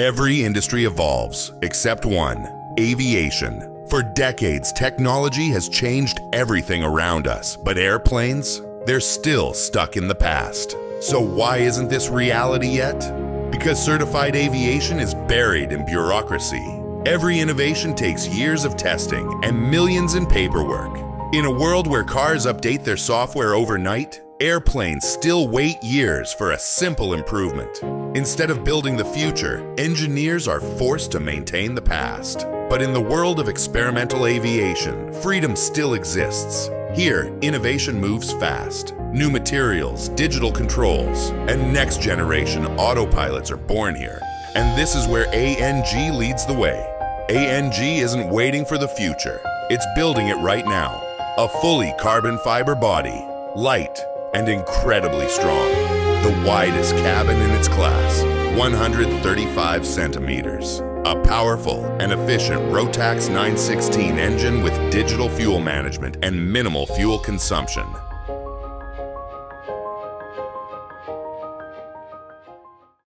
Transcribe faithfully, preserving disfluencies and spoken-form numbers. Every industry evolves, except one, aviation. For decades, technology has changed everything around us, but airplanes, they're still stuck in the past. So why isn't this reality yet? Because certified aviation is buried in bureaucracy. Every innovation takes years of testing and millions in paperwork. In a world where cars update their software overnight, airplanes still wait years for a simple improvement. Instead of building the future, engineers are forced to maintain the past. But in the world of experimental aviation, freedom still exists. Here, innovation moves fast. New materials, digital controls, and next-generation autopilots are born here. And this is where A N G leads the way. A N G isn't waiting for the future. It's building it right now. A fully carbon fiber body, light and incredibly strong. The widest cabin in its class, one hundred thirty-five centimeters. A powerful and efficient Rotax nine sixteen engine with digital fuel management and minimal fuel consumption.